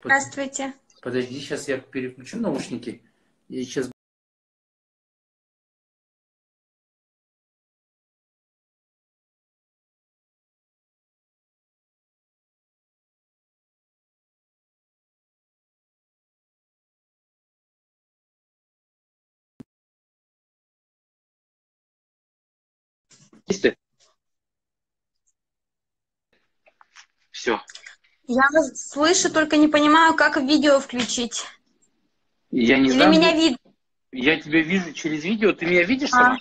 Здравствуйте. Подожди, сейчас я переключу наушники. И сейчас... Все. Я вас слышу, только не понимаю, как видео включить. Я не знаю. Меня видно? Я тебя вижу через видео. Ты меня видишь сама?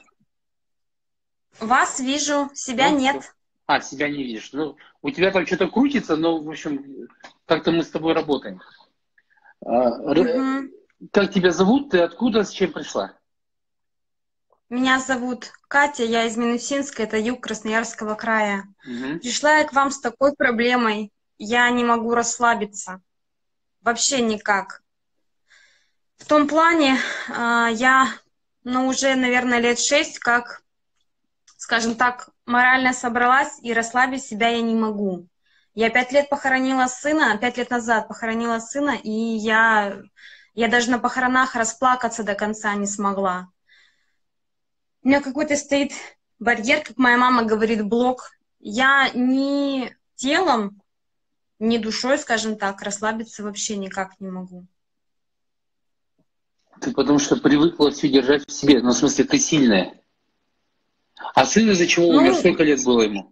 Вас вижу, себя ну, нет. А, себя не видишь. Ну, у тебя там что-то крутится, но, в общем, как-то мы с тобой работаем. Как тебя зовут? Ты откуда, с чем пришла? Меня зовут Катя, я из Минусинска, это юг Красноярского края. Пришла я к вам с такой проблемой. Я не могу расслабиться. Вообще никак. В том плане, я, уже, наверное, лет 6, как, скажем так, морально собралась, и расслабить себя я не могу. Я 5 лет похоронила сына, 5 лет назад похоронила сына, и я даже на похоронах расплакаться до конца не смогла. У меня какой-то стоит барьер, как моя мама говорит, блок. Я ни телом, ни душой, скажем так, расслабиться вообще никак не могу. Ты потому что привыкла все держать в себе. Ну, в смысле, ты сильная. А сын из-за чего умер? Сколько лет было ему?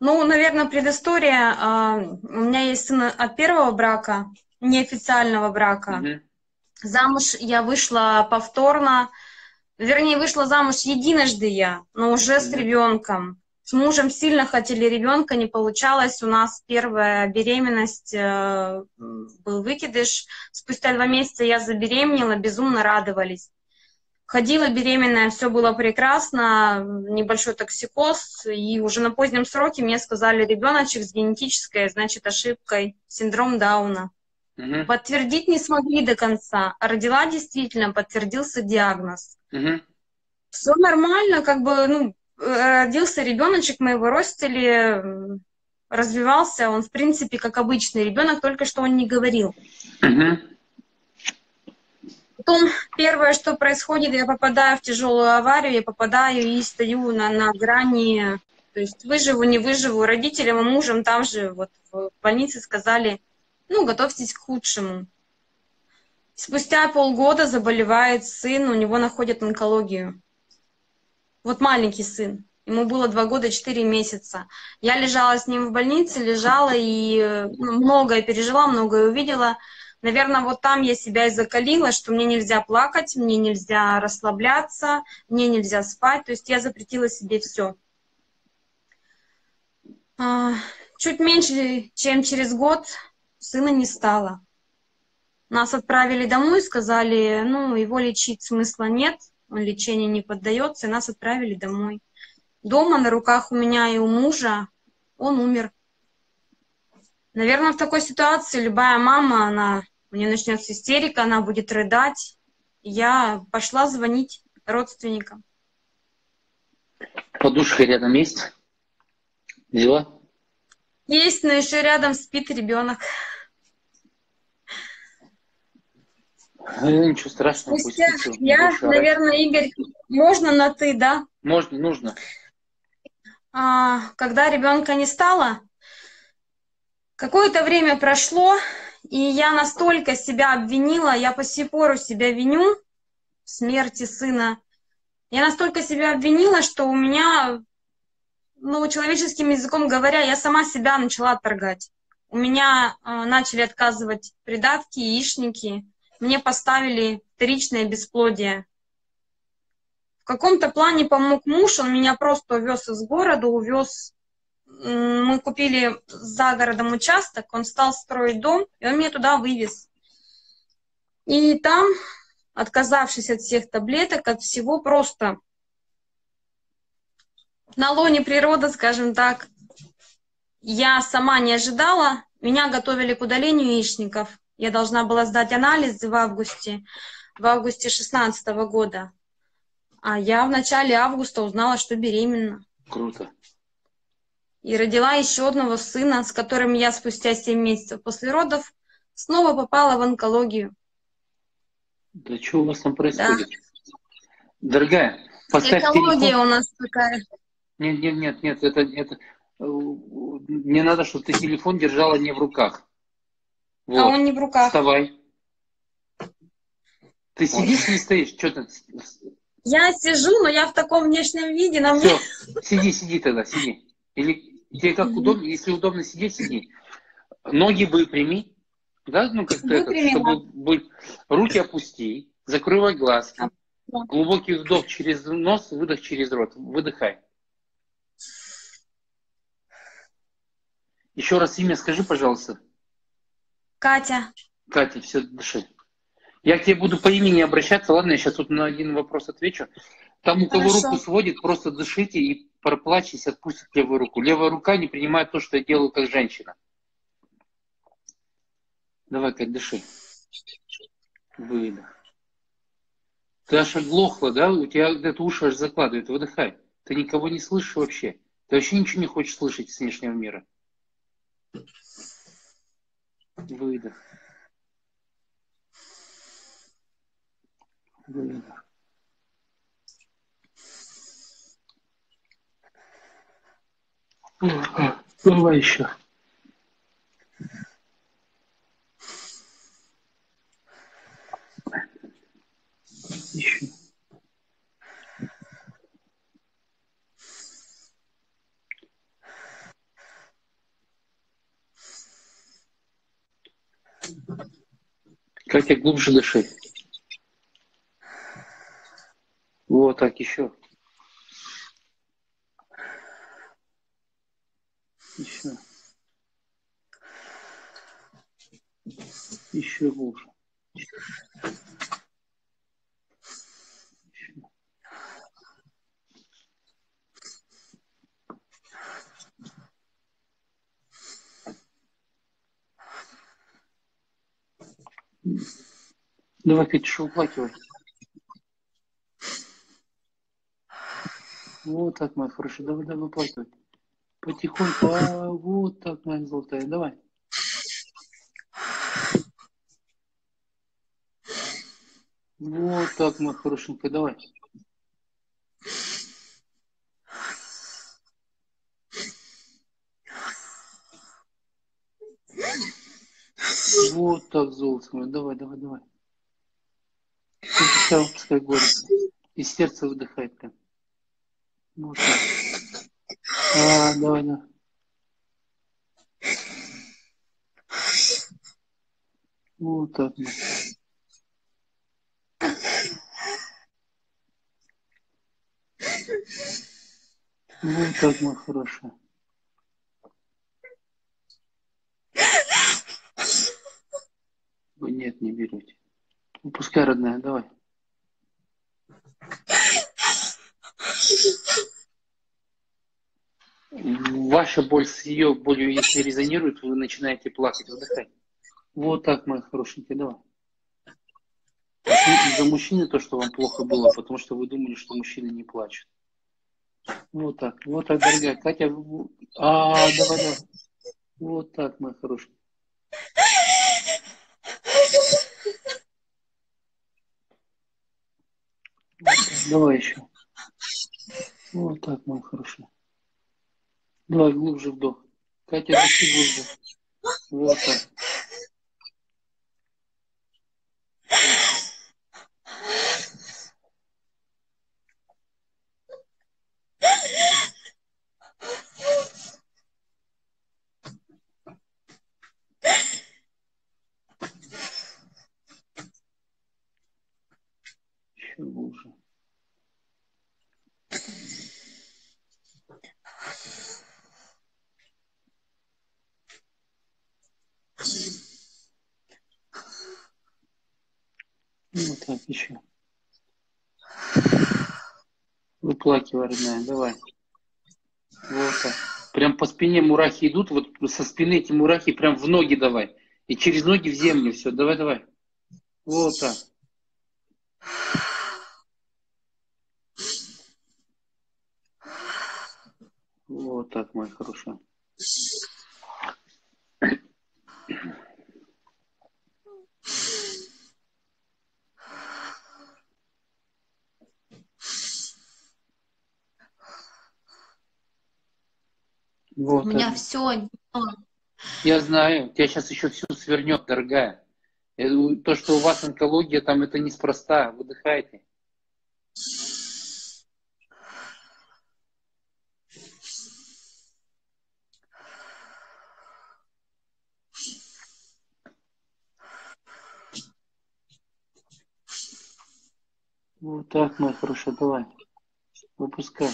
Ну, наверное, предыстория. У меня есть сын от первого брака, неофициального брака. Замуж я вышла повторно. Вернее, вышла замуж единожды я, но уже с ребенком. С мужем сильно хотели ребенка, не получалось. У нас первая беременность, был выкидыш. Спустя 2 месяца я забеременела, безумно радовались. Ходила беременная, все было прекрасно, небольшой токсикоз. И уже на позднем сроке мне сказали, ребеночек с генетической, значит, ошибкой, синдром Дауна. Подтвердить не смогли до конца. Родила действительно, подтвердился диагноз. Все нормально, как бы, ну, родился ребеночек, мы его ростили, развивался, он, в принципе, как обычный ребенок, только что он не говорил. Потом первое, что происходит, я попадаю в тяжелую аварию, я попадаю и стою на грани, то есть выживу, не выживу. Родителям и мужем там же, вот, в больнице сказали, ну, готовьтесь к худшему. Спустя полгода заболевает сын, у него находят онкологию. Вот маленький сын, ему было 2 года 4 месяца. Я лежала с ним в больнице, лежала и многое пережила, многое увидела. Наверное, вот там я себя и закалила, что мне нельзя плакать, мне нельзя расслабляться, мне нельзя спать. То есть я запретила себе все. Чуть меньше, чем через год, сына не стало. Нас отправили домой и сказали, ну, его лечить смысла нет, он лечению не поддается, и нас отправили домой. Дома на руках у меня и у мужа он умер. Наверное, в такой ситуации любая мама, у нее начнется истерика, она будет рыдать. Я пошла звонить родственникам. Подушка рядом есть? Взяла? Есть, но еще рядом спит ребенок. Ну, ничего страшного. Спустя, наверное, Игорь, можно на «ты», да? Можно, нужно. Когда ребенка не стало, какое-то время прошло, и я настолько себя обвинила, я по сей пору себя виню в смерти сына. Я настолько себя обвинила, что у меня, ну, человеческим языком говоря, я сама себя начала отторгать. У меня начали отказывать придатки, яичники. Мне поставили вторичное бесплодие. В каком-то плане помог муж, он меня просто увез из города, увез. Мы купили за городом участок, он стал строить дом, и он меня туда вывез. И там, отказавшись от всех таблеток, от всего, просто на лоне природы, скажем так, я сама не ожидала, меня готовили к удалению яичников. Я должна была сдать анализы в августе 2016 года. А я в начале августа узнала, что беременна. Круто. и родила еще одного сына, с которым я спустя 7 месяцев после родов снова попала в онкологию. Да что у вас там происходит? Да. Дорогая, поставь телефон. Онкология у нас такая. Нет, нет, нет, нет, это... Мне надо, чтобы ты телефон держала не в руках. Вот. А он не в руках. Вставай. Ты сидишь или стоишь? Что ты? Я сижу, но я в таком внешнем виде. На мне... Сиди, сиди тогда, сиди. Или тебе как удобно, если удобно сидеть, сиди. Ноги выпрями, да, ну как-то выпрями, это, чтобы быть. Руки опусти, закрывай глазки. А, да. Глубокий вдох через нос, выдох через рот. Выдыхай. Еще раз имя скажи, пожалуйста. Катя. Катя, все, дыши. Я к тебе буду по имени обращаться, ладно, я сейчас тут на один вопрос отвечу. Там, у кого руку сводит, просто дышите и проплачьтесь, отпустит левую руку. Левая рука не принимает то, что я делаю как женщина. Давай, Кать, дыши. Выдох. Ты аж оглохла, да? У тебя где-то уши аж закладывает. Выдыхай. Ты никого не слышишь вообще. Ты вообще ничего не хочешь слышать с внешнего мира. Выдох. Выдох. Давай еще. Еще. Катя, глубже дыши. Вот так еще. Еще. Еще глубже. Еще. Давай, Катя, что уплакивай. Вот так, моя хорошая. Давай, давай, уплакивай. Потихоньку, а вот так, моя золотая, давай. Вот так, моя хорошенькая, давай. Вот так, золото мое, давай, давай, давай. Пускай, пускай горько. И сердце выдыхает прям. Вот так. А, давай, да. Вот так. Вот так, моя хорошая. Вы нет, не берете. Ну, пускай, родная, давай. Ваша боль с ее болью, если резонирует, вы начинаете плакать, вздыхать. Вот так, мои хорошенькие, давай. Отметьте за мужчины то, что вам плохо было, потому что вы думали, что мужчины не плачут. Вот так, дорогая Катя. А, давай, давай. Вот так, мои хорошие. Давай еще. Вот так, мои хорошие. Давай, глубже вдох. Катя, дыши глубже. Вот так. Еще глубже. Вот так, еще. Выплакивай, родная, давай. Вот так. Прям по спине мурахи идут, вот со спины эти мурахи прям в ноги давай. И через ноги в землю, все, давай, давай. Вот так. Вот так, моя хорошая. Вот. У меня все. Я знаю, тебя сейчас еще все свернет, дорогая. То, что у вас онкология, там это неспроста. Выдыхайте. Вот так, моя хорошая, давай. Выпускай.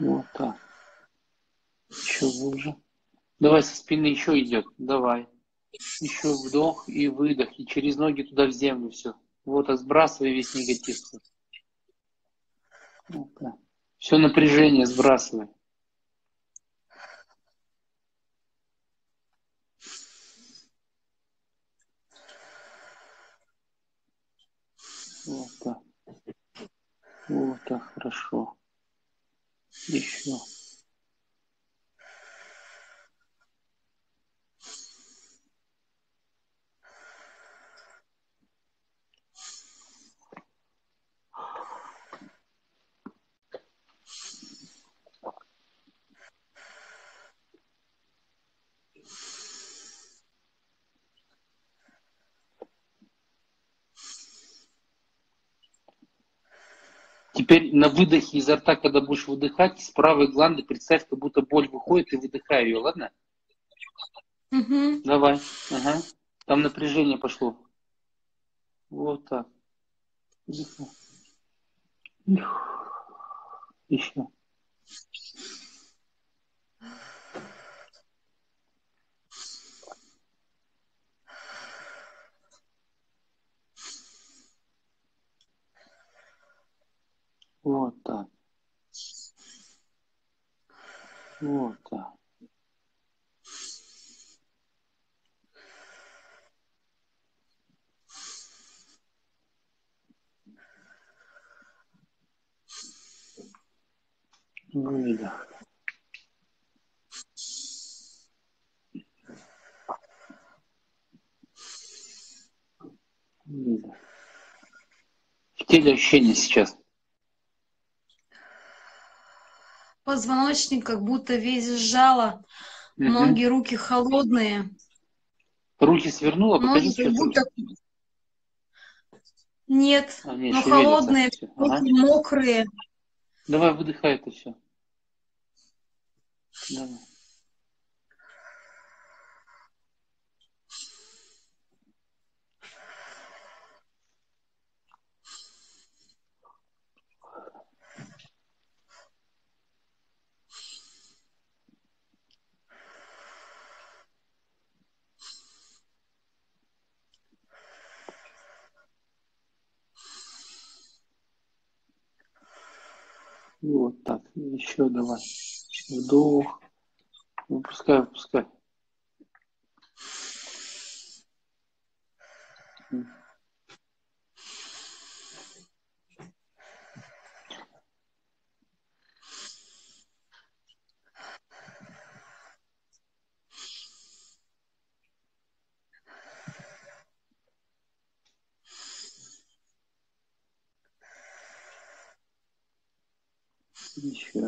Вот так. Еще глубже. Давай со спины еще идет. Давай. Еще вдох и выдох. И через ноги туда в землю все. Вот, а сбрасывай весь негатив. Вот так. Все напряжение сбрасывай. Вот так. Вот так, хорошо. Еще. Теперь на выдохе изо рта, когда будешь выдыхать, с правой гланды представь, как будто боль выходит, и выдыхай ее, ладно? Угу. Давай. Ага. Там напряжение пошло. Вот так. Вдыхай. Еще. Вот так. Вот так. Выдох. Выдох. В теле ощущения сейчас. Позвоночник как будто весь сжало, ноги, руки холодные. Руки свернула? Ноги как будто... Нет, но холодные, руки мокрые. Давай, выдыхай это все. Давай. Вот так. Еще давай. Вдох. Выпускай, выпускай. Еще.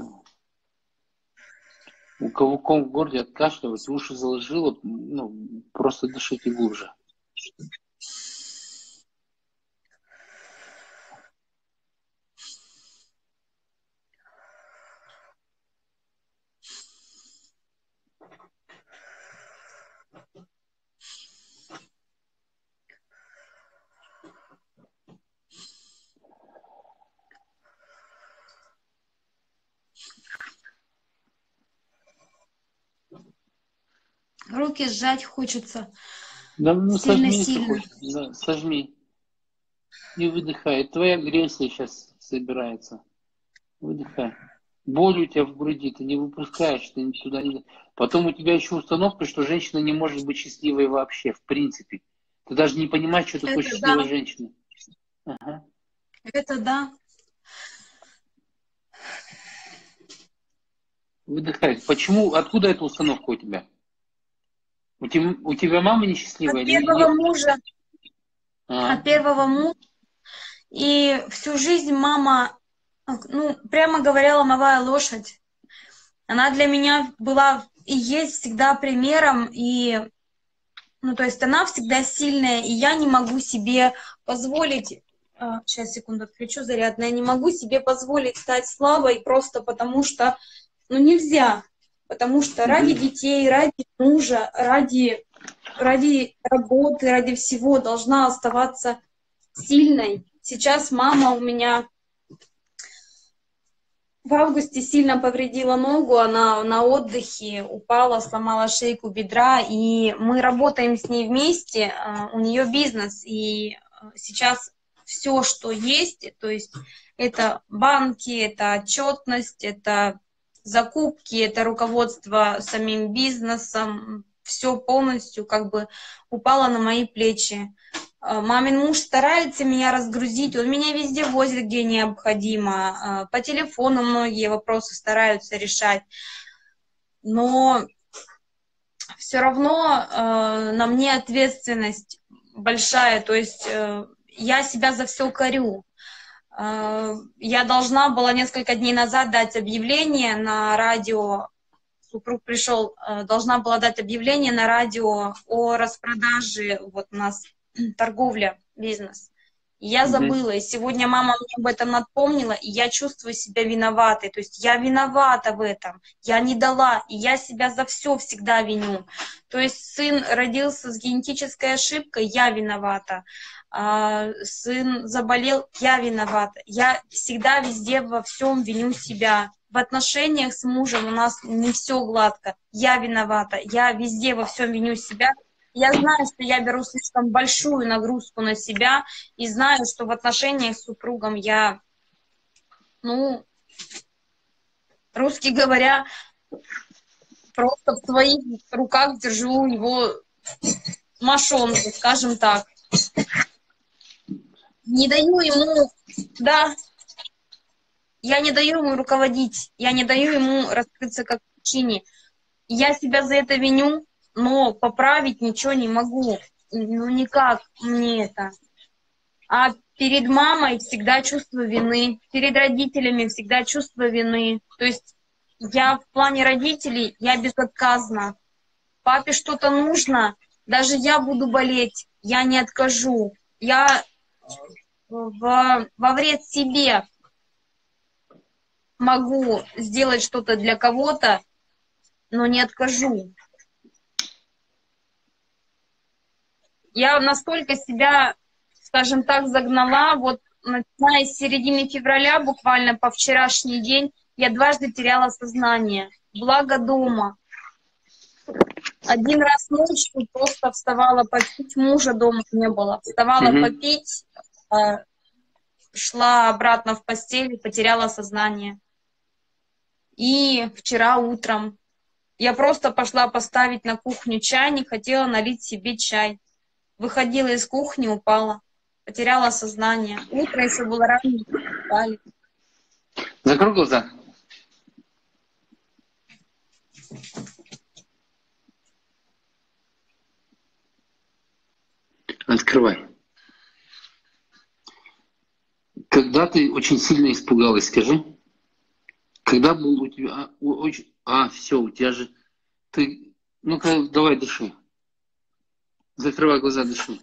У кого ком в горле, откашливать, уши заложило, ну, просто дышите глубже. Руки сжать хочется. Да, ну, сильно, сожми, сильно. Хочется. Да, сожми. И выдыхай. Твоя агрессия сейчас собирается. Выдыхай. Боль у тебя в груди, ты не выпускаешь, ты сюда не... Потом у тебя еще установка, что женщина не может быть счастливой вообще, в принципе. Ты даже не понимаешь, что такое счастливая женщина. Ага. Это да. Выдыхай. Почему, откуда эта установка у тебя? У тебя мама несчастливая? От первого мужа. А. От первого мужа. И всю жизнь мама, ну, прямо говоря, ломовая лошадь. Она для меня была и есть всегда примером. И, ну, то есть она всегда сильная, и я не могу себе позволить... Сейчас, секунду, отключу зарядное. Я не могу себе позволить стать слабой просто потому что... Ну, нельзя. Потому что ради детей, ради мужа, ради работы, ради всего должна оставаться сильной. Сейчас мама у меня в августе сильно повредила ногу, она на отдыхе упала, сломала шейку бедра, и мы работаем с ней вместе, у нее бизнес, и сейчас все, что есть, то есть это банки, это отчетность, это закупки, это руководство самим бизнесом, все полностью как бы упало на мои плечи. Мамин муж старается меня разгрузить, он меня везде возит, где необходимо, по телефону многие вопросы стараются решать, но все равно на мне ответственность большая, то есть я себя за все корю. Я должна была несколько дней назад дать объявление на радио, супруг пришел, должна была дать объявление на радио о распродаже, вот у нас торговля, бизнес. Я забыла, и сегодня мама мне об этом напомнила, и я чувствую себя виноватой, то есть я виновата в этом, я не дала, и я себя за все всегда виню. То есть сын родился с генетической ошибкой, я виновата. Сын заболел, я виновата. Я всегда везде во всем виню себя. В отношениях с мужем у нас не все гладко. Я виновата. Я везде во всем виню себя. Я знаю, что я беру слишком большую нагрузку на себя и знаю, что в отношениях с супругом я, ну, русски говоря, просто в своих руках держу его мошонку, скажем так. Не даю ему, да, я не даю ему руководить, я не даю ему раскрыться как мужчине. Я себя за это виню, но поправить ничего не могу, ну никак мне это. А перед мамой всегда чувство вины, перед родителями всегда чувство вины. То есть я в плане родителей, я безотказна. Папе что-то нужно, даже я буду болеть, я не откажу. Я во вред себе могу сделать что-то для кого-то, но не откажу. Я настолько себя, скажем так, загнала, вот начиная с середины февраля, буквально по вчерашний день, я дважды теряла сознание, благо дома. Один раз ночью просто вставала попить, мужа дома не было. Вставала попить, шла обратно в постель, потеряла сознание. И вчера утром я просто пошла поставить на кухню чайник, хотела налить себе чай. Выходила из кухни, упала, потеряла сознание. Утро еще было раннее, упали. Закрой глаза. Открывай. Когда ты очень сильно испугалась, скажи. Когда был у тебя... все, у тебя же... Ты... Ну-ка, давай дыши. Закрывай глаза, дыши.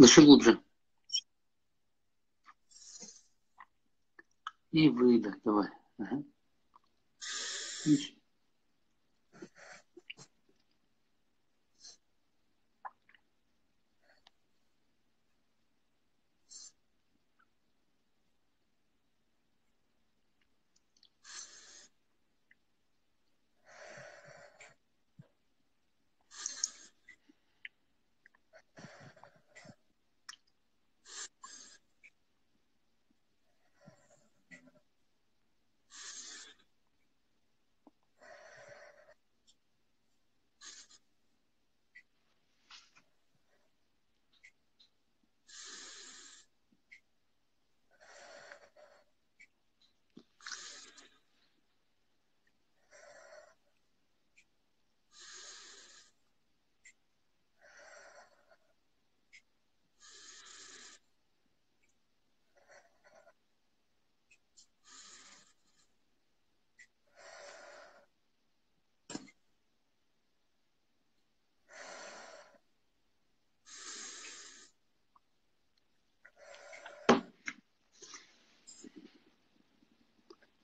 Дыши глубже. И выдох, давай. Ага.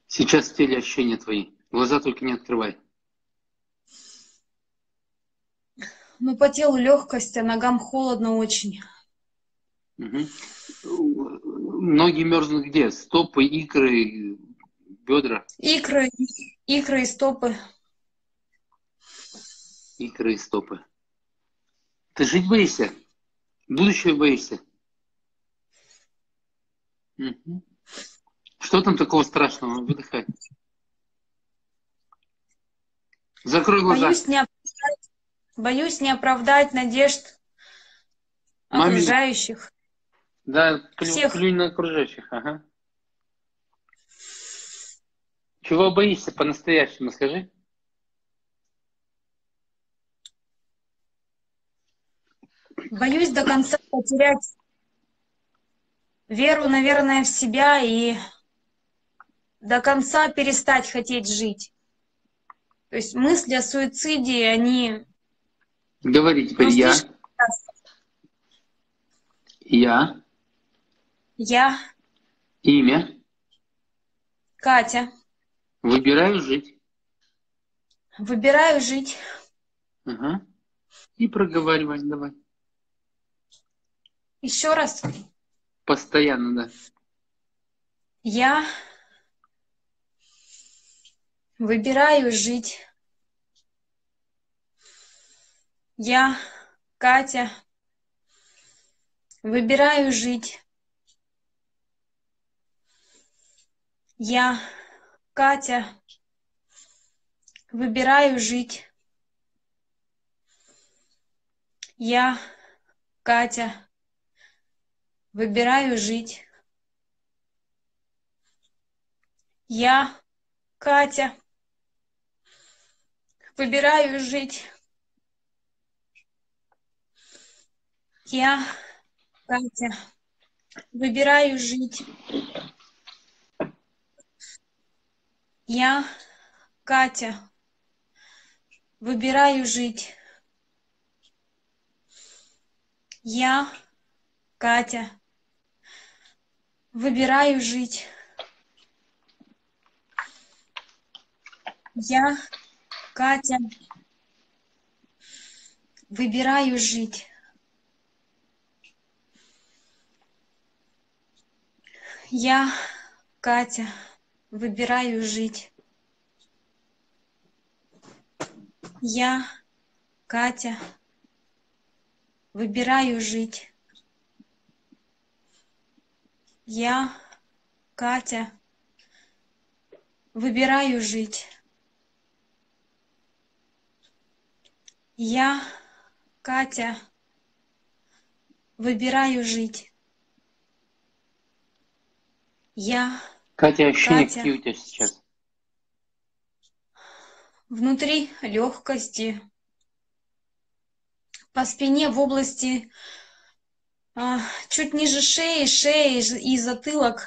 Сейчас в теле ощущения твои. Глаза только не открывай. Ну, по телу легкость, а ногам холодно очень. Угу. Ноги мерзнут где? Стопы, икры, бедра? Икры и стопы. Икры и стопы. Ты жить боишься? Будущее боишься? Угу. Что там такого страшного? Выдыхай. Закрой глаза. Боюсь не оправдать надежд окружающих. Да, плюнь на окружающих. Ага. Чего боишься по-настоящему, скажи? Боюсь до конца потерять веру, наверное, в себя и до конца перестать хотеть жить. То есть мысли о суициде, они... Говори теперь я. Я. Я. Имя. Катя. Выбираю жить. Выбираю жить. Ага. И проговаривай, давай. Еще раз. Постоянно, да. Я... Выбираю жить. Я, Катя, выбираю жить. Я, Катя, выбираю жить. Я, Катя, выбираю жить. Я, Катя, выбираю жить. Я, Катя, выбираю жить. Я, Катя, выбираю жить. Я, Катя, выбираю жить. Я, Катя, выбираю жить. Я, Катя, выбираю жить. Я, Катя, выбираю жить. Я, Катя, выбираю жить. Я, Катя, выбираю жить. Я, Катя, ощущения какие у тебя сейчас? Внутри легкости, по спине в области чуть ниже шеи и затылок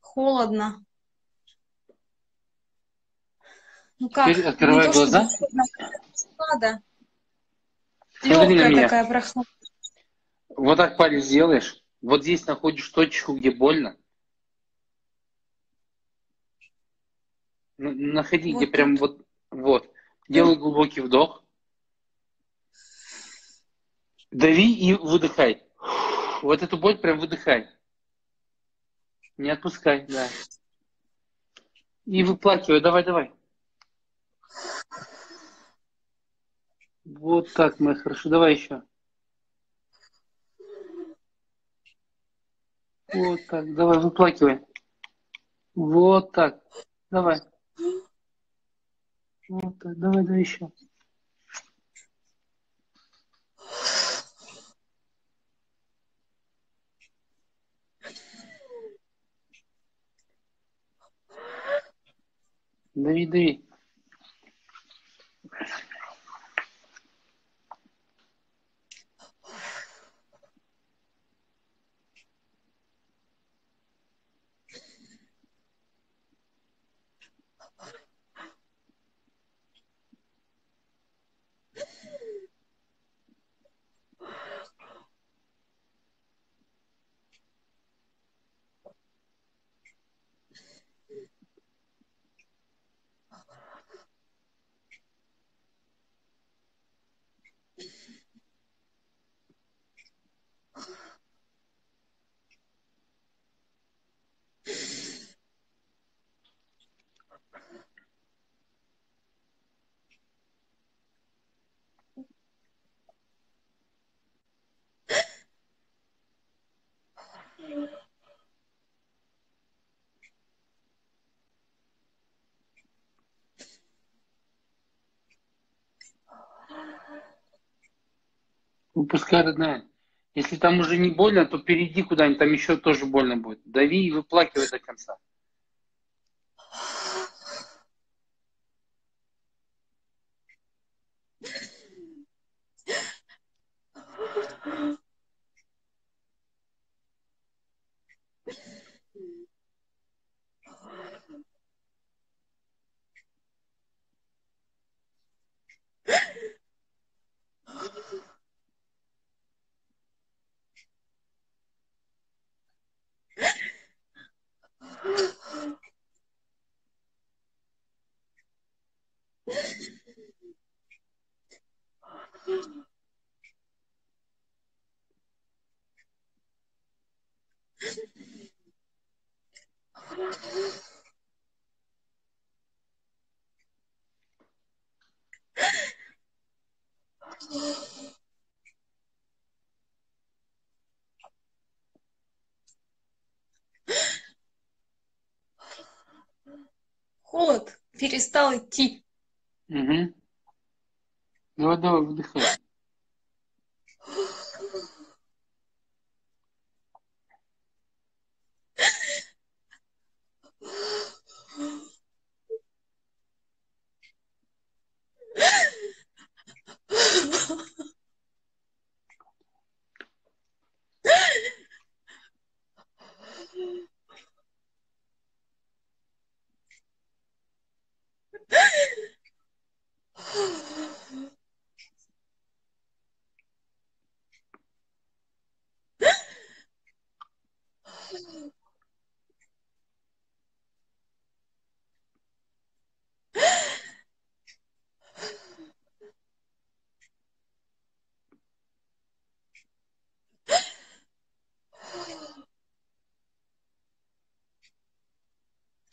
холодно. Ну как? Теперь открывай глаза. Смотри на меня. Вот так палец делаешь. Вот здесь находишь точку, где больно. Находи, вот где тут. Прям вот. Вот. Делай глубокий вдох. Дави и выдыхай. Вот эту боль прям выдыхай. Не отпускай, да. И выплакивай. Давай, давай. Вот так, моя хорошо. Давай еще. Вот так. Давай, выплакивай. Вот так. Давай. Вот так. Давай, давай еще. Дави, дави. Выпускай, родная. Если там уже не больно, то перейди куда-нибудь, там еще тоже больно будет. Дави и выплакивай до конца. Холод перестал идти. Угу. Давай, давай, выдыхай.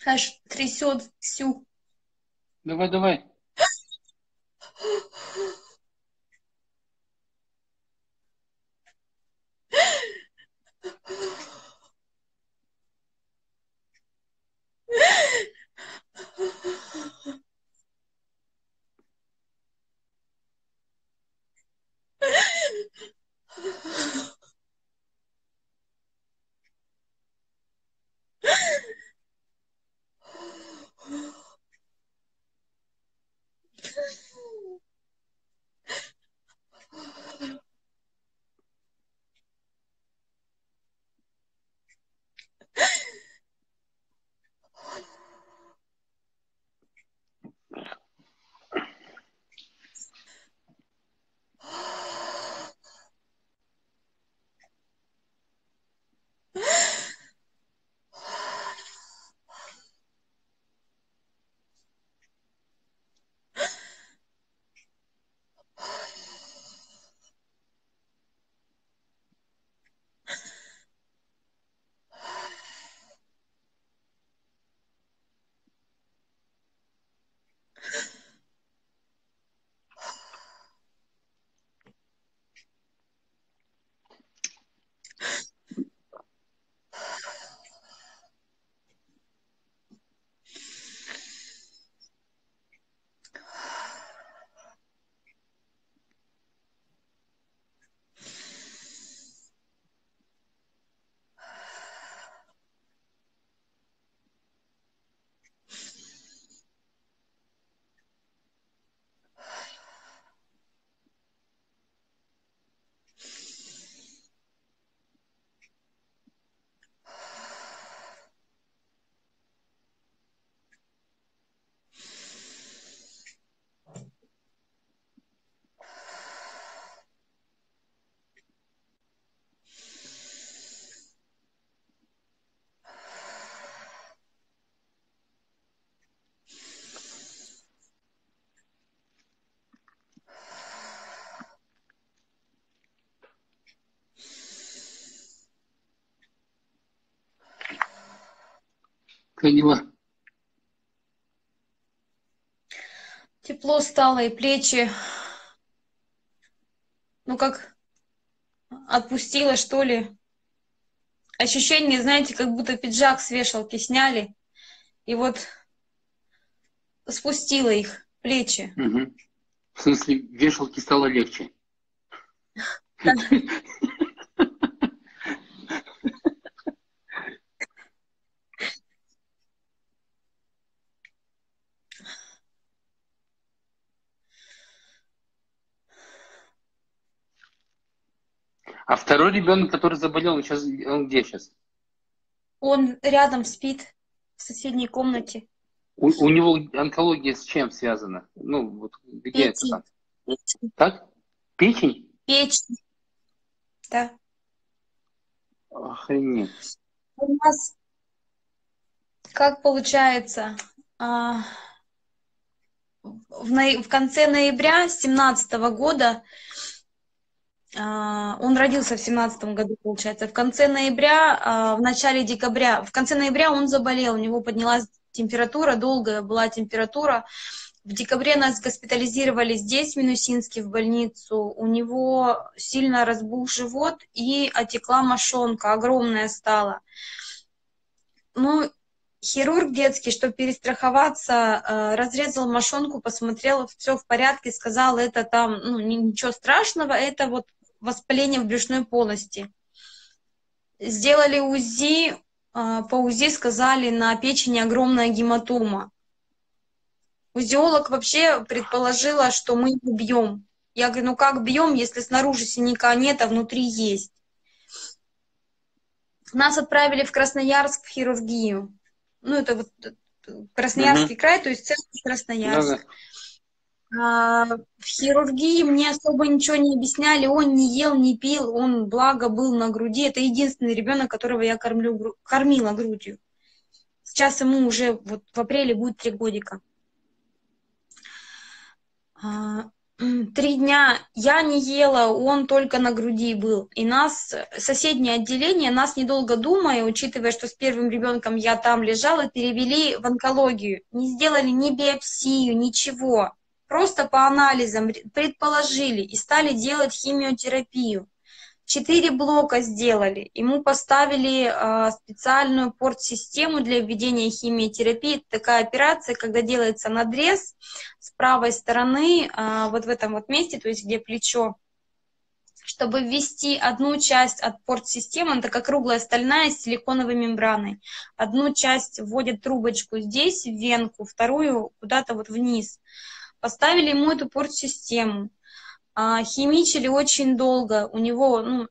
Аж трясет всю. Давай, давай. Как дела? Тепло стало, и плечи, ну как отпустило, что ли. Ощущение, знаете, как будто пиджак с вешалки сняли, и вот спустило их, плечи. Угу. В смысле, вешалки стало легче? А второй ребенок, который заболел, он где сейчас? Он рядом спит, в соседней комнате. У него онкология с чем связана? Ну, вот где печень. Это там? Так? Печень? Печень. Да. Охренеть. У нас, как получается, в конце ноября 2017 года. Он родился в 2017 году, получается. В конце ноября, в начале декабря, в конце ноября он заболел, у него поднялась температура, долгая была температура. В декабре нас госпитализировали здесь, в Минусинске, в больницу. У него сильно разбух живот и отекла мошонка, огромная стала. Ну, хирург детский, чтобы перестраховаться, разрезал мошонку, посмотрел, все в порядке, сказал, это там, ну, ничего страшного, это вот воспаление в брюшной полости. Сделали УЗИ, по УЗИ сказали, на печени огромная гематома. Узиолог вообще предположила, что мы его бьем. Я говорю, ну как бьем, если снаружи синяка нет, а внутри есть. Нас отправили в Красноярск в хирургию. Ну это вот Красноярский край, то есть центр Красноярск. В хирургии мне особо ничего не объясняли, он не ел, не пил, он, благо, был на груди. Это единственный ребенок, которого я кормила грудью. Сейчас ему уже вот в апреле будет 3 годика. 3 дня я не ела, он только на груди был. И нас, соседнее отделение, нас недолго думая, учитывая, что с первым ребенком я там лежала, перевели в онкологию. Не сделали ни биопсию, ничего. Просто по анализам предположили и стали делать химиотерапию. 4 блока сделали. Ему поставили специальную порт-систему для введения химиотерапии. Это такая операция, когда делается надрез с правой стороны, вот в этом вот месте, то есть где плечо, чтобы ввести одну часть от порт-системы, она такая круглая стальная с силиконовой мембраной. Одну часть вводят трубочку здесь, в венку, вторую куда-то вот вниз. Поставили ему эту порт-систему, химичили очень долго, у него, ну,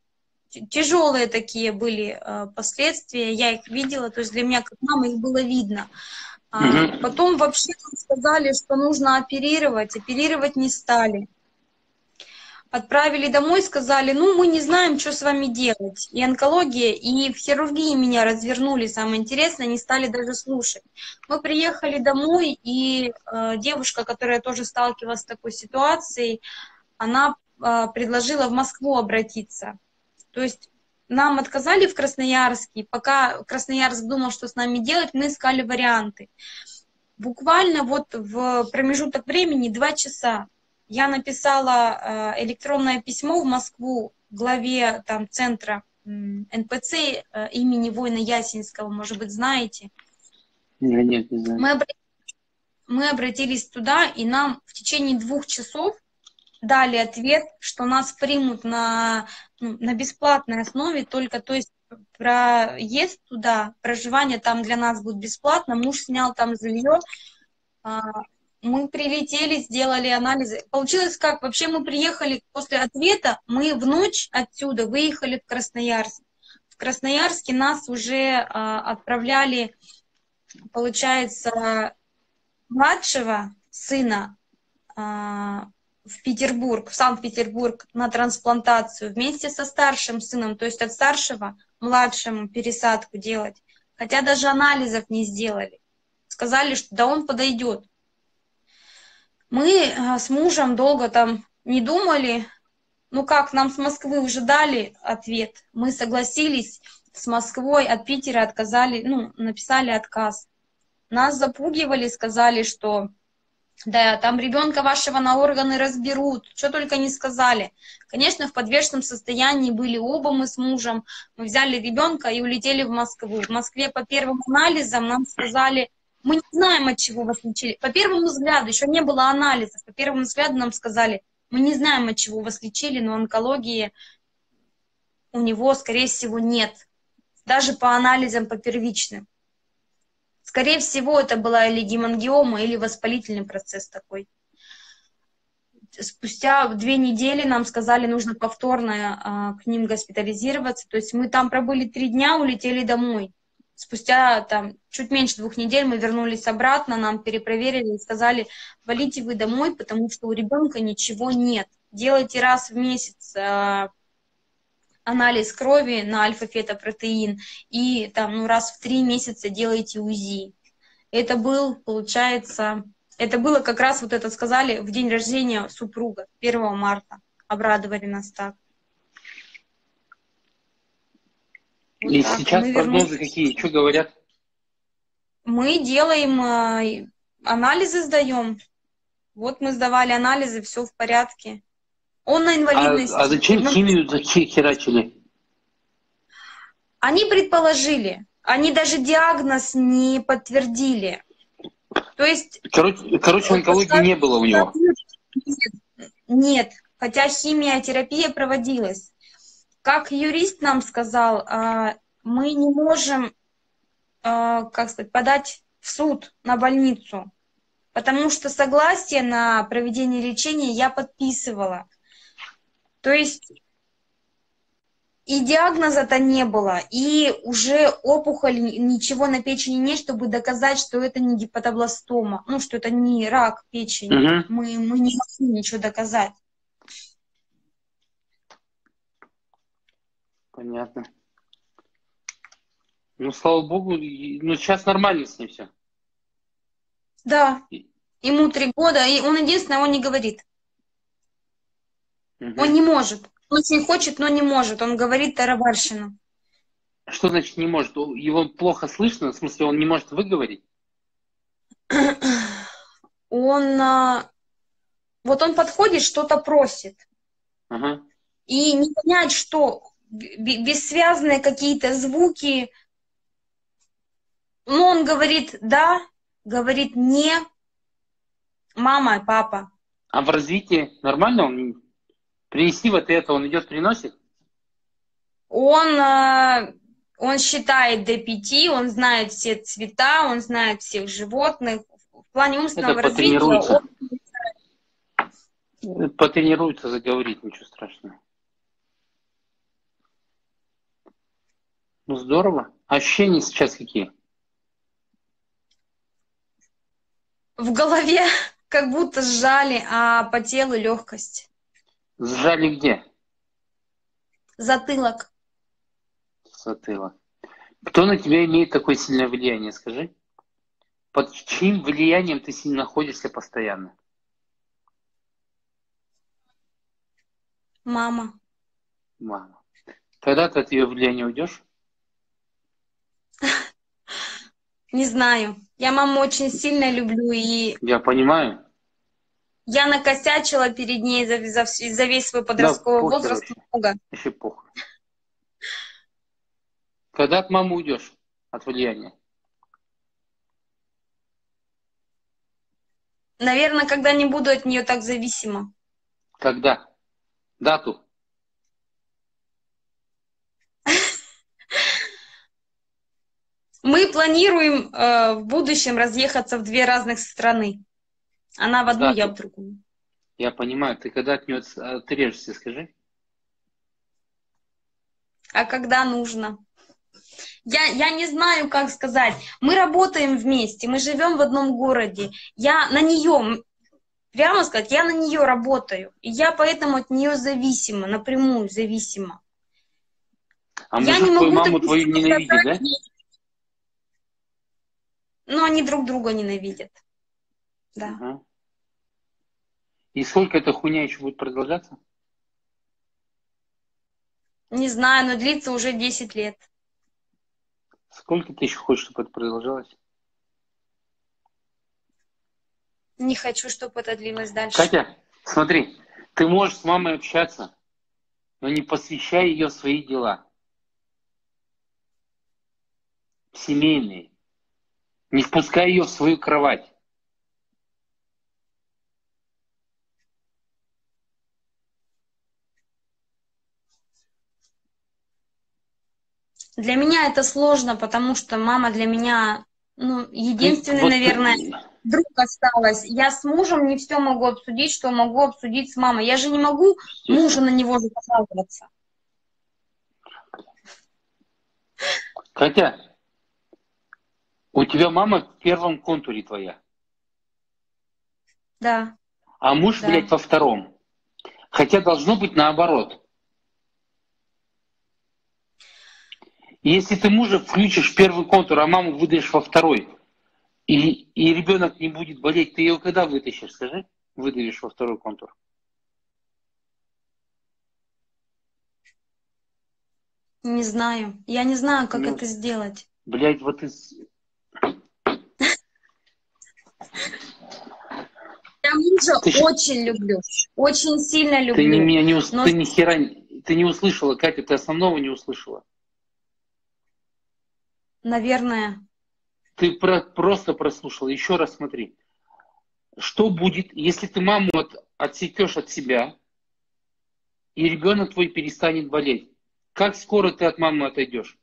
тяжелые такие были последствия, я их видела, то есть для меня как мама их было видно. Потом вообще сказали, что нужно оперировать, оперировать не стали. Отправили домой, сказали, ну, мы не знаем, что с вами делать. И онкология, и в хирургии меня развернули, самое интересное, не стали даже слушать. Мы приехали домой, и девушка, которая тоже сталкивалась с такой ситуацией, она предложила в Москву обратиться. То есть нам отказали в Красноярске, пока Красноярск думал, что с нами делать, мы искали варианты. Буквально вот в промежуток времени 2 часа. Я написала электронное письмо в Москву главе там, центра НПЦ имени Воина Ясинского, может быть, знаете? Нет, не знаю. Мы обратились туда, и нам в течение 2 часов дали ответ, что нас примут на бесплатной основе, только то есть проезд туда, проживание там для нас будет бесплатно, муж снял там жилье. Мы прилетели, сделали анализы. Получилось как? Вообще мы приехали после ответа, мы в ночь отсюда выехали в Красноярск. В Красноярске нас уже отправляли, получается, младшего сына в Петербург, в Санкт-Петербург на трансплантацию вместе со старшим сыном, то есть от старшего младшему пересадку делать. Хотя даже анализов не сделали. Сказали, что да он подойдет. Мы с мужем долго там не думали, ну как, нам с Москвы уже дали ответ, мы согласились с Москвой, от Питера отказали, ну, написали отказ. Нас запугивали, сказали, что да, там ребенка вашего на органы разберут, что только не сказали. Конечно, в подвешенном состоянии были оба мы с мужем. Мы взяли ребенка и улетели в Москву. В Москве по первым анализам нам сказали, мы не знаем, от чего вас лечили. По первому взгляду, еще не было анализов, по первому взгляду нам сказали, мы не знаем, от чего вас лечили, но онкологии у него, скорее всего, нет. Даже по анализам, по первичным. Скорее всего, это была или гемангиома, или воспалительный процесс такой. Спустя 2 недели нам сказали, нужно повторно к ним госпитализироваться. То есть мы там пробыли 3 дня, улетели домой. Спустя там, чуть меньше 2 недель мы вернулись обратно, нам перепроверили и сказали, валите вы домой, потому что у ребенка ничего нет. Делайте раз в месяц анализ крови на альфа-фетопротеин, и там, ну, раз в 3 месяца делаете УЗИ. Это был, получается, это было как раз, вот это сказали, в день рождения супруга, 1 марта. Обрадовали нас так. Вот и так. Сейчас прогнозы какие? Что говорят? Мы делаем, анализы сдаем. Вот мы сдавали анализы, все в порядке. Он на инвалидности. А зачем химию херачили? Они предположили. Они даже диагноз не подтвердили. То есть... Короче, онкологии не было у него. Нет. Хотя химиотерапия проводилась. Как юрист нам сказал, мы не можем, как сказать, подать в суд на больницу. Потому что согласие на проведение лечения я подписывала. То есть и диагноза-то не было, и уже опухоль, ничего на печени нет, чтобы доказать, что это не гепатобластома, ну, что это не рак печени. Угу. Мы не могли ничего доказать. Понятно. Ну, слава богу, ну, сейчас нормально с ним все. Да, ему 3 года, и он единственное, он не говорит. Угу. Он не может. Очень хочет, но не может. Он говорит тарабарщину. Что значит не может? Его плохо слышно? В смысле, он не может выговорить? Вот он подходит, что-то просит. Ага. И не понять, что бессвязные какие-то звуки. Но он говорит «да», говорит «не», «мама», «папа». А в развитии нормально он? Принеси вот это, он идет, приносит? Он считает до 5, он знает все цвета, он знает всех животных. В плане умственного развития он... Потренируется заговорить, ничего страшного. Ну, здорово. Ощущения сейчас какие? В голове как будто сжали, а по телу легкость. Сжали где? Затылок. Затылок. Кто на тебя имеет такое сильное влияние, скажи? Под чьим влиянием ты сильно находишься постоянно? Мама. Мама. Когда ты от ее влияния уйдешь? Не знаю. Я маму очень сильно люблю и... Я понимаю. Я накосячила перед ней за весь свой подростковый возраст много. Еще похуй. Когда от мамы уйдешь от влияния? Наверное, когда не буду от нее так зависима. Когда? Дату? Мы планируем в будущем разъехаться в 2 разных страны. Она в одну, да, я в другую. Я понимаю. Ты когда от нее отрежешься, скажи? А когда нужно? Я не знаю, как сказать. Мы работаем вместе, мы живем в одном городе. Я на нее, прямо сказать, я на нее работаю. И я поэтому от нее зависима, напрямую зависима. А я не могу маму твою ненавидеть, да? Но они друг друга ненавидят. Да. Ага. И сколько эта хуйня еще будет продолжаться? Не знаю, но длится уже 10 лет. Сколько ты еще хочешь, чтобы это продолжалось? Не хочу, чтобы это длилось дальше. Катя, смотри, ты можешь с мамой общаться, но не посвящай ее в свои дела. Семейные. Не впускай ее в свою кровать. Для меня это сложно, потому что мама для меня, ну, единственный, вот, наверное, друг осталась. Я с мужем не все могу обсудить, что могу обсудить с мамой. Я же не могу мужа на него же пожаловаться. Катя, у тебя мама в первом контуре твоя. Да. А муж, да, блядь, во втором. Хотя должно быть наоборот. Если ты мужа включишь в первый контур, а маму выдашь во второй, и ребенок не будет болеть, ты ее когда вытащишь, скажи, выдавишь во второй контур? Не знаю. Я не знаю, как, ну, это сделать. Блять, вот из... Я мужа очень люблю. Очень сильно люблю. Ты меня не услышала, Катя, ты основного не услышала. Наверное. Ты просто прослушал. Еще раз смотри. Что будет, если ты маму отсекешь от себя, и ребенок твой перестанет болеть? Как скоро ты от мамы отойдешь?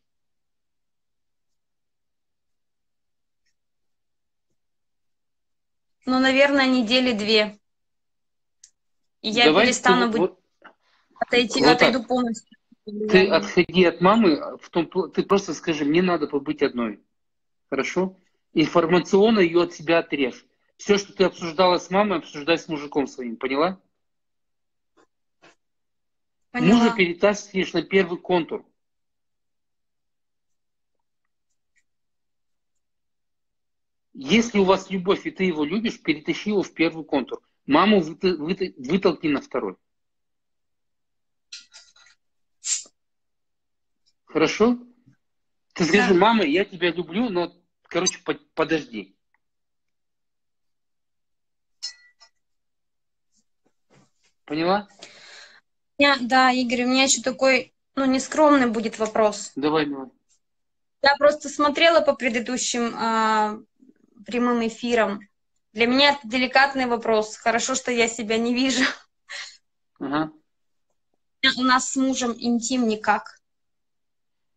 Ну, наверное, недели две. И я перестану быть... Отойду полностью. Ты отходи от мамы, в том, ты просто скажи, мне надо побыть одной. Хорошо? Информационно ее от себя отрежь. Все, что ты обсуждала с мамой, обсуждай с мужиком своим. Поняла? Поняла. Мужа перетаскиваешь на первый контур. Если у вас любовь, и ты его любишь, перетащи его в первый контур. Маму вытолкни на второй. Хорошо? Ты скажи, мама, я тебя люблю, но, короче, подожди. Поняла? Да, Игорь, у меня еще такой, ну, нескромный будет вопрос. Давай, давай. Я просто смотрела по предыдущим прямым эфирам. Для меня это деликатный вопрос. Хорошо, что я себя не вижу. Ага. У нас с мужем интим никак.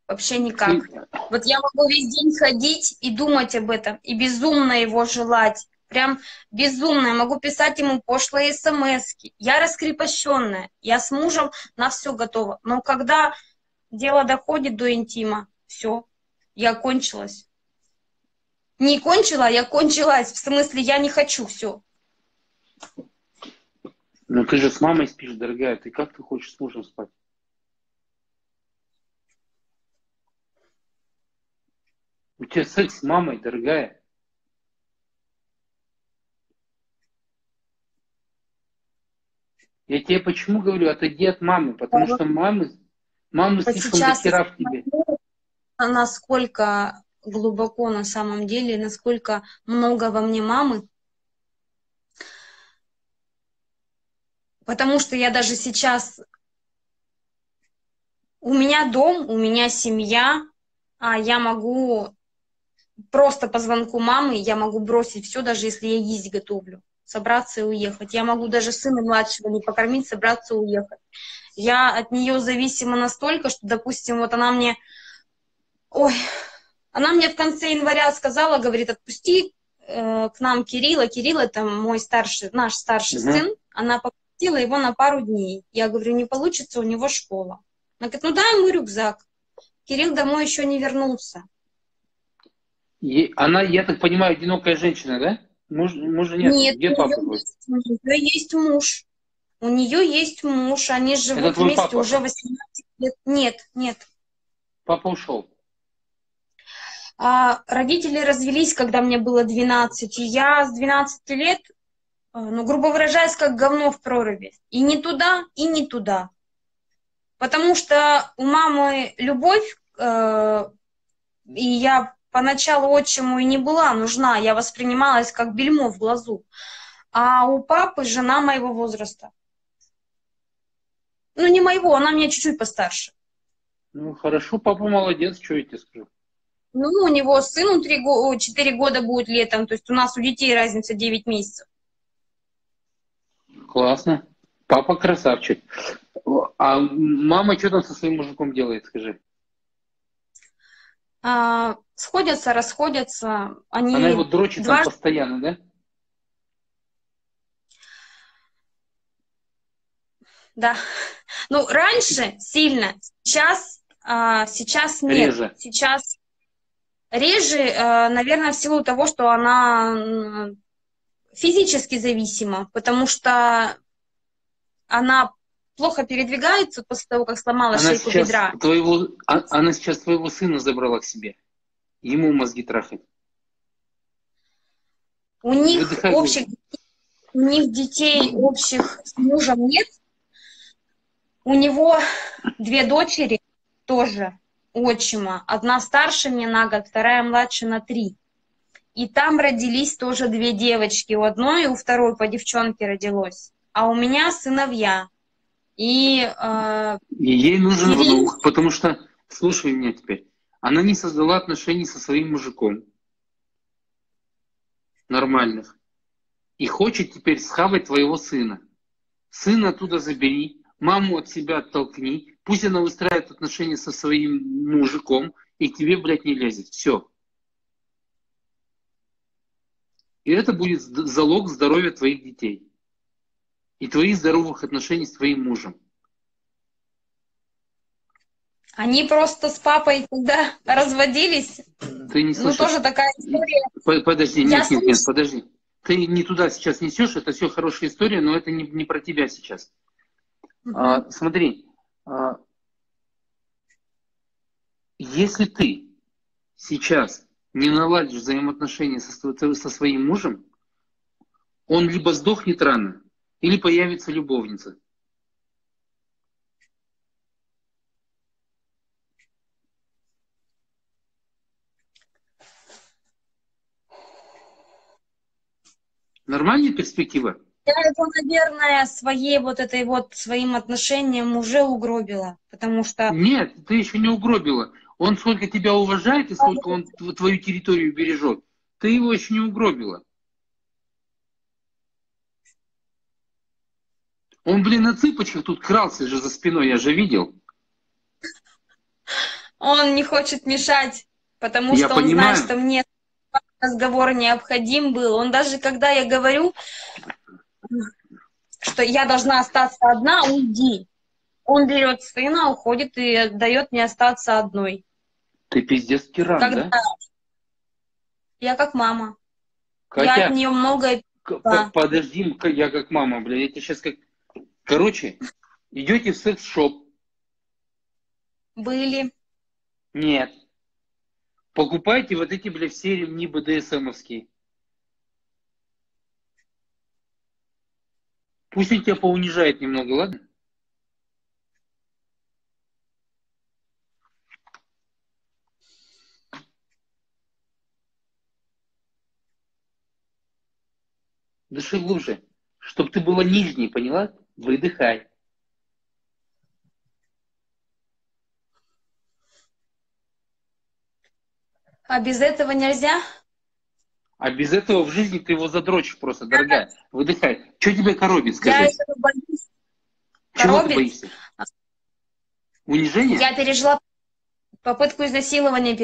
Вообще никак. Вот я могу весь день ходить и думать об этом, и безумно его желать. Прям безумно. Я могу писать ему пошлые смс-ки. Я раскрепощенная. Я с мужем на все готова. Но когда дело доходит до интима, все, я кончилась. Не кончила, я кончилась. В смысле, я не хочу все. Ну ты же с мамой спишь, дорогая. Ты как ты хочешь с мужем спать? У тебя секс с мамой, дорогая. Я тебе почему говорю, отойди от мамы, потому что мамы слишком дохера в тебе. Насколько глубоко на самом деле, насколько много во мне мамы. Потому что я даже сейчас... У меня дом, у меня семья, а я могу... Просто по звонку мамы я могу бросить все, даже если я есть готовлю, собраться и уехать. Я могу даже сына младшего не покормить, собраться и уехать. Я от нее зависима настолько, что, допустим, вот она мне... Ой, она мне в конце января сказала, говорит, отпусти к нам Кирилла. Кирилл — это мой старший, наш старший сын. Она попросила его на пару дней. Я говорю, не получится, у него школа. Она говорит, ну дай ему рюкзак. Кирилл домой еще не вернулся. И она, я так понимаю, одинокая женщина, да? Мужа нет? Нет, где папа? У нее есть муж. У нее есть муж, они живут вместе уже 18 лет. Нет, нет. Папа ушел. Родители развелись, когда мне было 12. И я с 12 лет, ну, грубо выражаясь, как говно в проруби. И не туда, и не туда. Потому что у мамы любовь, и я поначалу отчиму и не была нужна, я воспринималась как бельмо в глазу. а у папы жена моего возраста. Ну, не моего, она меня чуть-чуть постарше. Ну, хорошо, папа молодец, что я тебе скажу. Ну, у него сыну 4 года будет летом, то есть у нас у детей разница 9 месяцев. Классно. Папа красавчик. А мама что там со своим мужиком делает, скажи? А, сходятся, расходятся. Она его дрочит там постоянно, да? Да. Ну, раньше сильно, сейчас нет. Реже. Сейчас реже, наверное, в силу того, что она физически зависима, потому что она плохо передвигается после того, как сломала шейку бедра. Она сейчас твоего сына забрала к себе. Ему мозги трахать. У них детей общих с мужем нет. У него 2 дочери тоже отчима. Одна старше мне на год, вторая младше на 3. И там родились тоже 2 девочки. У одной и у второй по девчонке родилось. А у меня сыновья. И ей нужен внук, потому что, слушай меня теперь, она не создала отношений со своим мужиком. Нормальных. И хочет теперь схавать твоего сына. Сына оттуда забери, маму от себя оттолкни, пусть она выстраивает отношения со своим мужиком, и к тебе, блядь, не лезет. Все. И это будет залог здоровья твоих детей. И твоих здоровых отношений с твоим мужем. Они просто с папой туда разводились. Ты не слышишь? Ну, тоже такая история. Подожди, нет, подожди. Ты не туда сейчас несешь, это все хорошая история, но это не про тебя сейчас. Смотри, если ты сейчас не наладишь взаимоотношения со своим мужем, он либо сдохнет рано, или появится любовница. Нормальная перспектива? Я его, наверное, своим отношением уже угробила, потому что... Нет, ты еще не угробила. Он сколько тебя уважает и сколько он твою территорию бережет, ты его еще не угробила. Он, блин, на цыпочках тут крался же за спиной, я же видел. Он не хочет мешать, потому что он знает, что мне разговор необходим был. Он даже, когда я говорю, что я должна остаться одна, уйди. Он берет сына, уходит и дает мне остаться одной. Ты пиздец тиран, да? Я как мама. Катя, я от нее многое... Подожди, я как мама, блин, я тебе сейчас как... Короче, идете в секс-шоп. Были. Нет. Покупайте вот эти, бля, все ремни БДСМовские. Пусть он тебя поунижает немного, ладно? Дыши глубже. Чтоб ты была нижней, поняла? Выдыхай. А без этого нельзя? А без этого в жизни ты его задрочишь просто, дорогая. Выдыхай. Что тебя коробит, скажи? Я этого боюсь. Чего ты боишься? Унижение? Я пережила попытку изнасилования,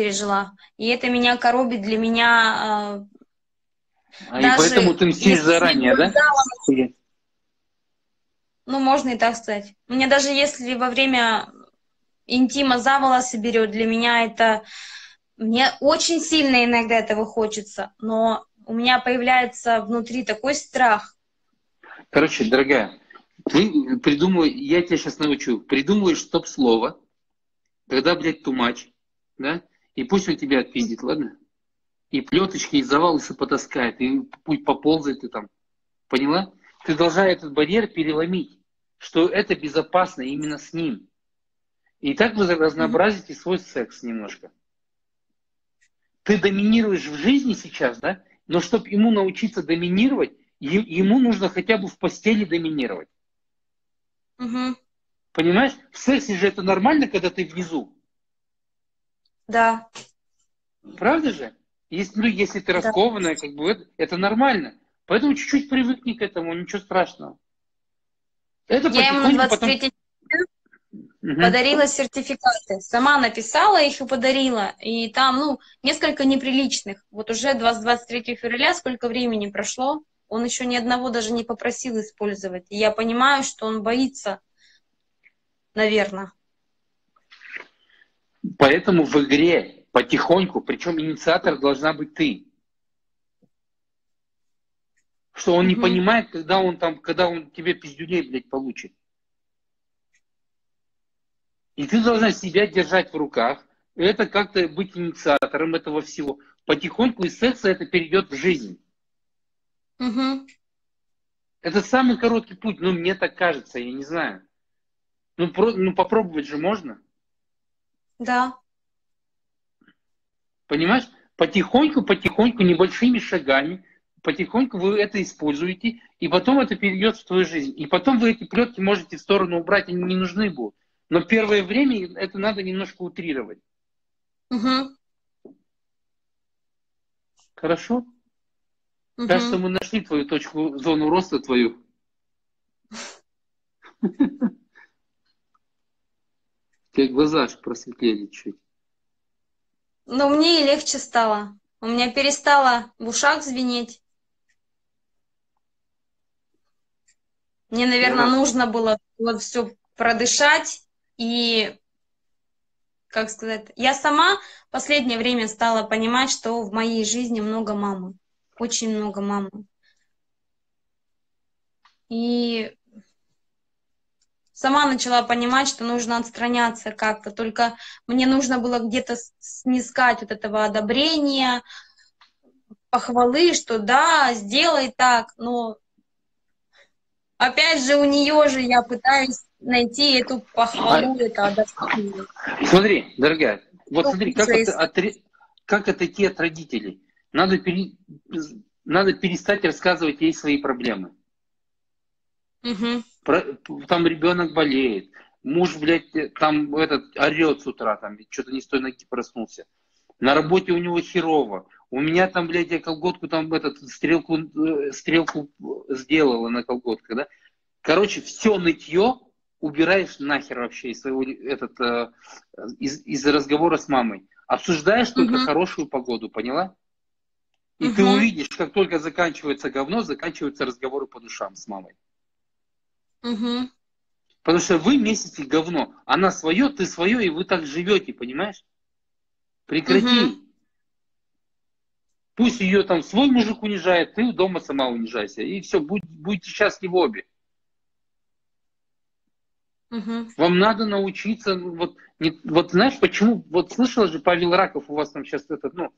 и это меня коробит. Для меня... и поэтому ты мстишь заранее, да? Ну, можно и так сказать. Мне даже если во время интима за волосы берет, для меня это... Мне очень сильно иногда этого хочется, но у меня появляется внутри такой страх. Короче, дорогая, ты придумывай, я тебя сейчас научу, придумываешь стоп-слово, тогда, блядь, тумач, да? И пусть он тебя отпиздит, ладно? И плеточки, и за волосы потаскает, и пусть поползает ты там. Поняла? Ты должна этот барьер переломить, что это безопасно именно с ним. И так вы разнообразите свой секс немножко. Ты доминируешь в жизни сейчас, да? Но чтобы ему научиться доминировать, ему нужно хотя бы в постели доминировать. Угу. Понимаешь? В сексе же это нормально, когда ты внизу. Да. Правда же? Если, ну, если ты раскованная, да, как бы это нормально. Поэтому чуть-чуть привыкни к этому, ничего страшного. Это я ему 23 подарила сертификаты. Сама написала их и подарила. И там, ну, несколько неприличных. Вот уже 23 февраля, сколько времени прошло, он еще ни одного даже не попросил использовать. И я понимаю, что он боится, наверное. Поэтому в игре потихоньку, причем инициатор должна быть ты. Что он не понимает, когда он там, когда он тебе пиздюлей, блядь, получит. И ты должна себя держать в руках. Это как-то быть инициатором этого всего. Потихоньку из секса это перейдет в жизнь. Угу. Это самый короткий путь, ну, мне так кажется, я не знаю. Ну попробовать же можно. Да. Понимаешь? Потихоньку, небольшими шагами, потихоньку вы это используете, и потом это перейдет в твою жизнь. И потом вы эти плетки можете в сторону убрать, они не нужны будут. Но первое время это надо немножко утрировать. Угу. Хорошо? Угу. Кажется, мы нашли твою точку, зону роста твою. Как глаза аж просветлели чуть. Но мне и легче стало. У меня перестало в ушах звенеть. Мне, наверное, нужно было вот все продышать. И, как сказать, я сама в последнее время стала понимать, что в моей жизни много мамы. Очень много мамы. И сама начала понимать, что нужно отстраняться как-то. Только мне нужно было где-то снискать вот этого одобрения, похвалы, что да, сделай так. Но опять же у нее же я пытаюсь найти эту похвалу, это одобрение. Смотри, дорогая, вот смотри, как отойти от родителей. Надо перестать рассказывать ей свои проблемы. Угу. Там ребенок болеет, муж, блядь, там этот орет с утра, там что-то не с той ноги проснулся. На работе у него херово. У меня там, блядь, я колготку там стрелку сделала на колготках, да? Короче, все нытье убираешь нахер вообще из своего из разговора с мамой. Обсуждаешь только хорошую погоду, поняла? И ты увидишь, как только заканчивается говно, заканчиваются разговоры по душам с мамой. Угу. Потому что вы месите говно. Она свое, ты свое, и вы так живете, понимаешь? Прекрати. Угу. Пусть ее там свой мужик унижает, ты дома сама унижайся. И все, будете счастливы обе. Угу. Вам надо научиться. Вот знаешь, почему? Вот слышала же, Павел Раков, у вас там сейчас этот, ну,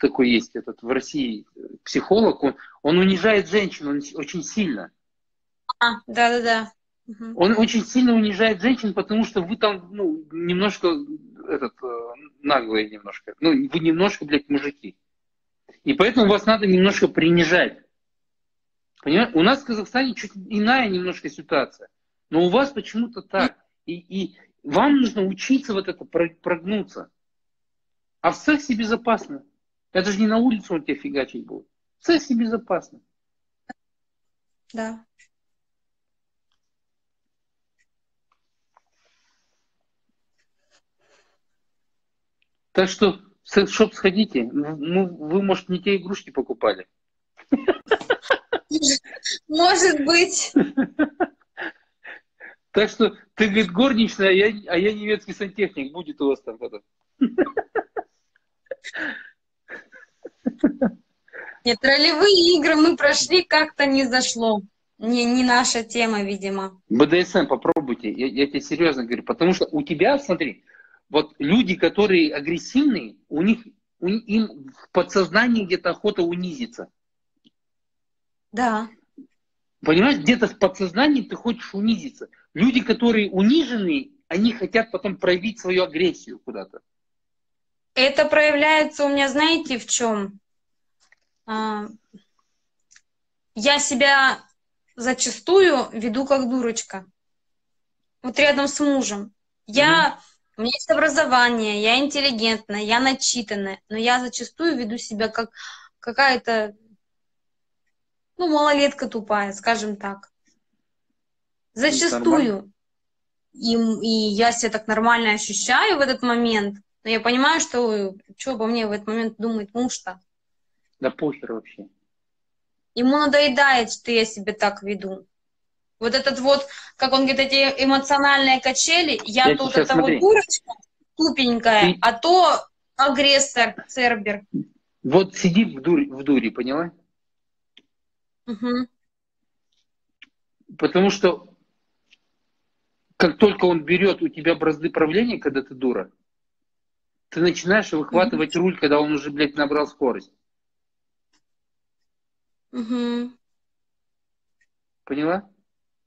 такой есть этот в России психолог, он унижает женщин очень сильно. Да. Угу. Он очень сильно унижает женщин, потому что вы там, ну, немножко наглые немножко. Ну, вы немножко, блядь, мужики. И поэтому вас надо немножко принижать. Понимаешь? У нас в Казахстане чуть иная немножко ситуация. Но у вас почему-то так. И вам нужно учиться вот это, прогнуться. А в сексе безопасно. Это же не на улицу он тебя фигачить будет. В сексе безопасно. Да. Так что в секс-шоп сходите. Вы, может, не те игрушки покупали? Может быть. Так что ты, говорит, горничная, а я немецкий сантехник. Будет у вас там потом. Нет, ролевые игры мы прошли, как-то не зашло. Не наша тема, видимо. БДСМ попробуйте. Я тебе серьезно говорю. Потому что у тебя, смотри, вот люди, которые агрессивные, им в подсознании где-то охота унизиться. Да. Понимаешь, где-то в подсознании ты хочешь унизиться. Люди, которые униженные, они хотят потом проявить свою агрессию куда-то. Это проявляется у меня, знаете, в чем? я себя зачастую веду как дурочка. Вот рядом с мужем. Я, у меня есть образование, я интеллигентная, я начитанная, но я зачастую веду себя как какая-то, ну, малолетка тупая, скажем так. Зачастую. И я себя так нормально ощущаю в этот момент, но я понимаю, что обо мне в этот момент думает муж-то. Да похер вообще. Ему надоедает, что я себя так веду. Вот этот вот, как он говорит, эти эмоциональные качели, я тут это вот дурочка тупенькая, а то агрессор, цербер. Вот сиди в дуре, поняла? Угу. Потому что как только он берет у тебя бразды правления, когда ты дура, ты начинаешь выхватывать руль, когда он уже, блядь, набрал скорость. Поняла?